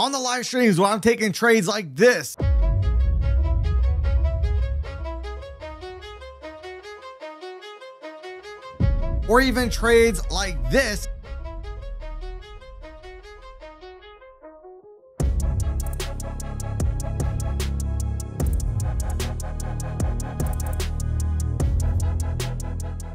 on the live streams while I'm taking trades like this. Or even trades like this.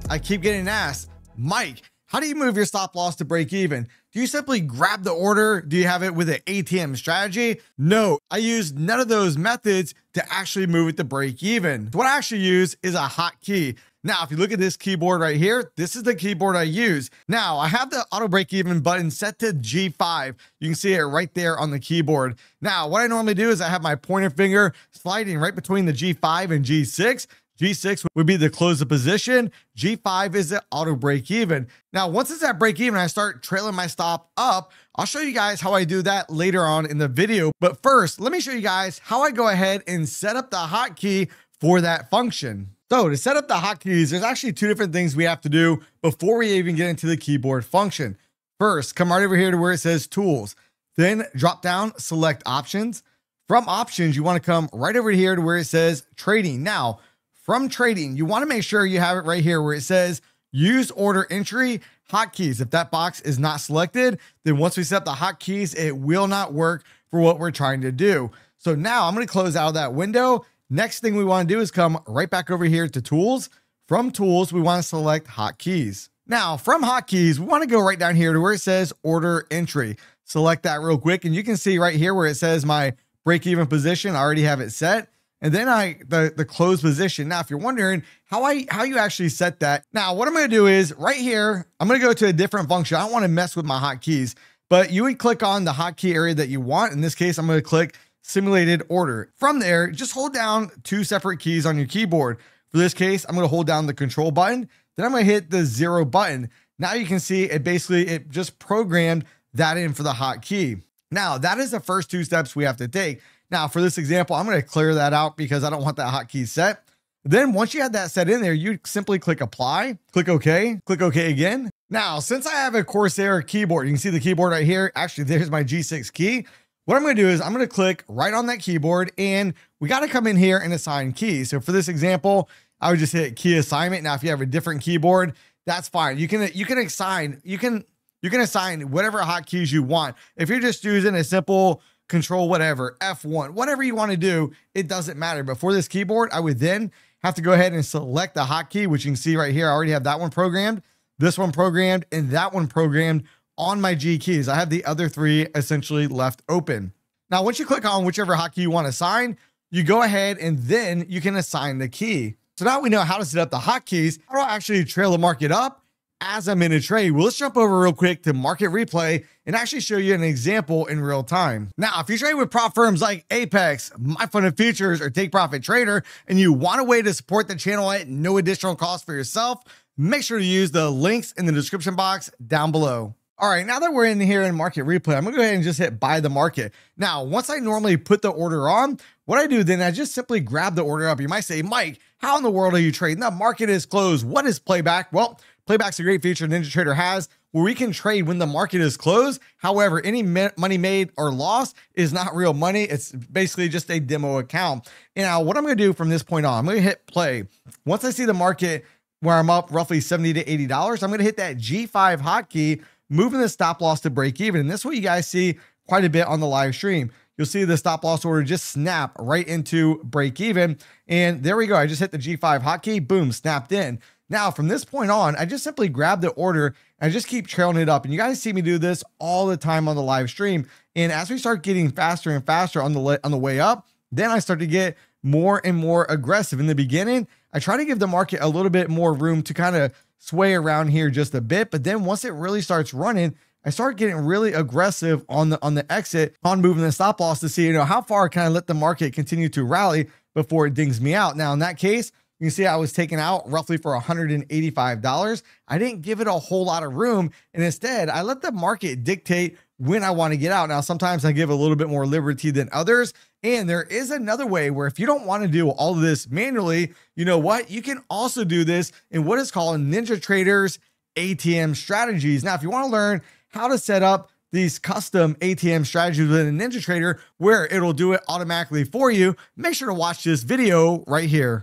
I keep getting asked, Mike, how do you move your stop loss to break even? Do you simply grab the order? Do you have it with an ATM strategy? No, I use none of those methods to actually move it to break even. What I actually use is a hotkey. Now, if you look at this keyboard right here, this is the keyboard I use. Now, I have the auto break even button set to G5. You can see it right there on the keyboard. Now, what I normally do is I have my pointer finger sliding right between the G5 and G6. G6 would be the close of position. G5 is the auto break even. Now, once it's at break even, I start trailing my stop up. I'll show you guys how I do that later on in the video. But first, let me show you guys how I go ahead and set up the hotkey for that function. So to set up the hotkeys, there's actually two different things we have to do before we even get into the keyboard function. First, come right over here to where it says tools, then drop down, select options. From options, you want to come right over here to where it says trading. Now, from trading, you want to make sure you have it right here where it says use order entry hotkeys. If that box is not selected, then once we set up the hotkeys, it will not work for what we're trying to do. So now I'm going to close out of that window. Next thing we want to do is come right back over here to tools. From tools, we want to select hotkeys. Now from hotkeys, we want to go right down here to where it says order entry. Select that real quick. And you can see right here where it says my break-even position. I already have it set. And then the close position. Now, if you're wondering how you actually set that. Now, what I'm gonna do is right here, I'm gonna go to a different function. I don't wanna mess with my hotkeys, but you would click on the hotkey area that you want. In this case, I'm gonna click simulated order. From there, just hold down two separate keys on your keyboard. For this case, I'm gonna hold down the control button. Then I'm gonna hit the 0 button. Now you can see it basically, it just programmed that in for the hotkey. Now, that is the first two steps we have to take. Now, for this example, I'm going to clear that out because I don't want that hotkey set. Then once you had that set in there, you simply click apply, click OK again. Now, since I have a Corsair keyboard, you can see the keyboard right here. Actually, there's my G6 key. What I'm going to do is I'm going to click right on that keyboard and we got to come in here and assign keys. So for this example, I would just hit key assignment. Now, if you have a different keyboard, that's fine. You can assign whatever hotkeys you want. If you're just using a simple control whatever, F1, whatever you want to do, it doesn't matter. But for this keyboard, I would then have to go ahead and select the hotkey, which you can see right here. I already have that one programmed, this one programmed, and that one programmed on my G keys. I have the other three essentially left open. Now, once you click on whichever hotkey you want to assign, you go ahead and then you can assign the key. So now we know how to set up the hotkeys. How do I actually trail the market up as I'm in a trade? Well, let's jump over real quick to market replay and actually show you an example in real time. Now, if you trade with prop firms like Apex, My Funded Futures, or Take Profit Trader, and you want a way to support the channel at no additional cost for yourself, make sure to use the links in the description box down below. All right, now that we're in here in market replay, I'm gonna go ahead and just hit buy the market. Now, once I normally put the order on, what I do then, I just simply grab the order up. You might say, Mike, how in the world are you trading? The market is closed. What is playback? Well, playback's a great feature NinjaTrader has where we can trade when the market is closed. However, any money made or lost is not real money. It's basically just a demo account. And now what I'm gonna do from this point on, I'm gonna hit play. Once I see the market where I'm up roughly $70 to $80, I'm gonna hit that G5 hotkey, moving the stop loss to break even. And this is what you guys see quite a bit on the live stream. You'll see the stop loss order just snap right into break even. And there we go. I just hit the G5 hotkey, boom, snapped in. Now, from this point on, I just simply grab the order and I just keep trailing it up. And you guys see me do this all the time on the live stream. And as we start getting faster and faster on the way up, then I start to get more and more aggressive. In the beginning, I try to give the market a little bit more room to kind of sway around here just a bit. But then once it really starts running, I start getting really aggressive on the exit, on moving the stop loss to see, you know, how far can I let the market continue to rally before it dings me out. Now, in that case, you can see I was taken out roughly for $185. I didn't give it a whole lot of room. And instead, I let the market dictate when I want to get out. Now, sometimes I give a little bit more liberty than others. And there is another way where if you don't want to do all of this manually, you know what? You can also do this in what is called NinjaTrader's ATM strategies. Now, if you want to learn how to set up these custom ATM strategies within NinjaTrader where it'll do it automatically for you, make sure to watch this video right here.